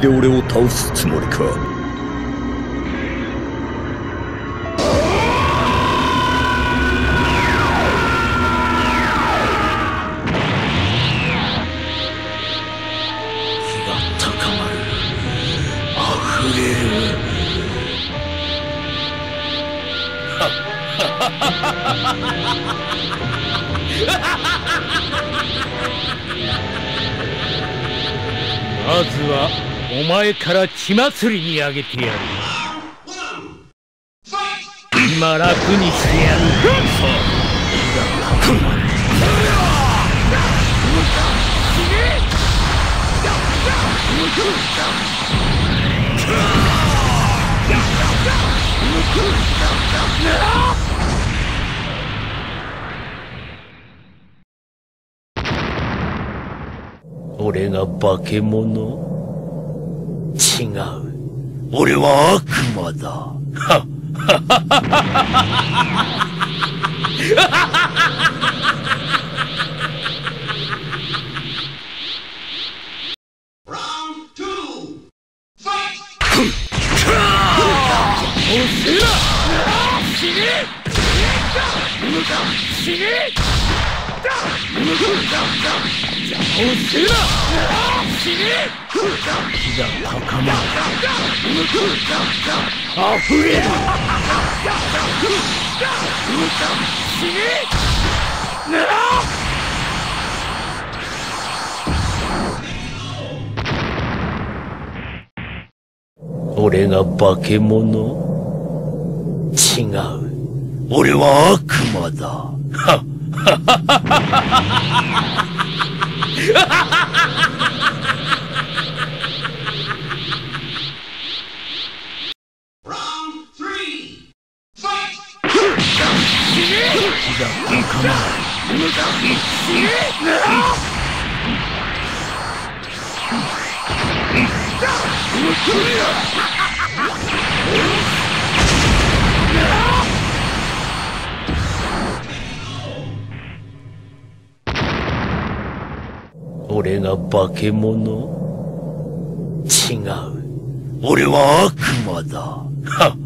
秀俺を倒すつもりか。火が高まる。溢れる。まずはお前から血祭りにあげてやる。今楽にしてやる。俺が化け物？違う。俺は悪魔だ。はっはっはっはっはっ邪魔をするな！死ね！火が高まる。あふれる！死ね！なら！俺が化け物？違う。俺は悪魔だ。はっはっはっはっはっは！俺が化け物？違う。俺は悪魔だ。はっ